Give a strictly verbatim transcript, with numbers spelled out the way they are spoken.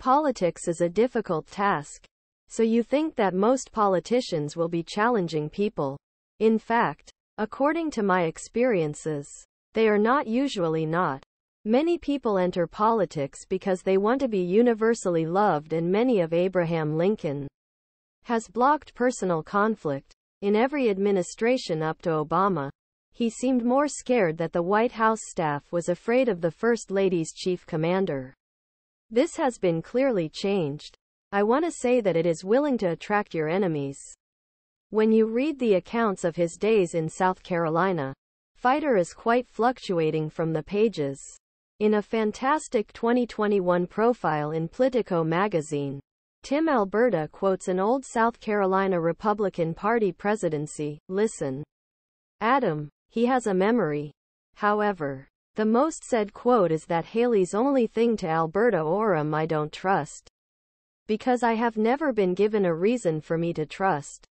Politics is a difficult task. So you think that most politicians will be challenging people. In fact, according to my experiences, they are not usually not. Many people enter politics because they want to be universally loved, and many of Abraham Lincoln has blocked personal conflict. In every administration up to Obama, he seemed more scared that the White House staff was afraid of the First Lady's chief commander. This has been clearly changed. I want to say that it is willing to attract your enemies. When you read the accounts of his days in South Carolina, fighter is quite fluctuating from the pages. In a fantastic twenty twenty-one profile in Politico magazine, Tim Alberta quotes an old South Carolina Republican Party presidency, "Listen, Adam, he has a memory." However, the most said quote is that Haley's only thing to Alberta or him I don't trust. Because I have never been given a reason for me to trust.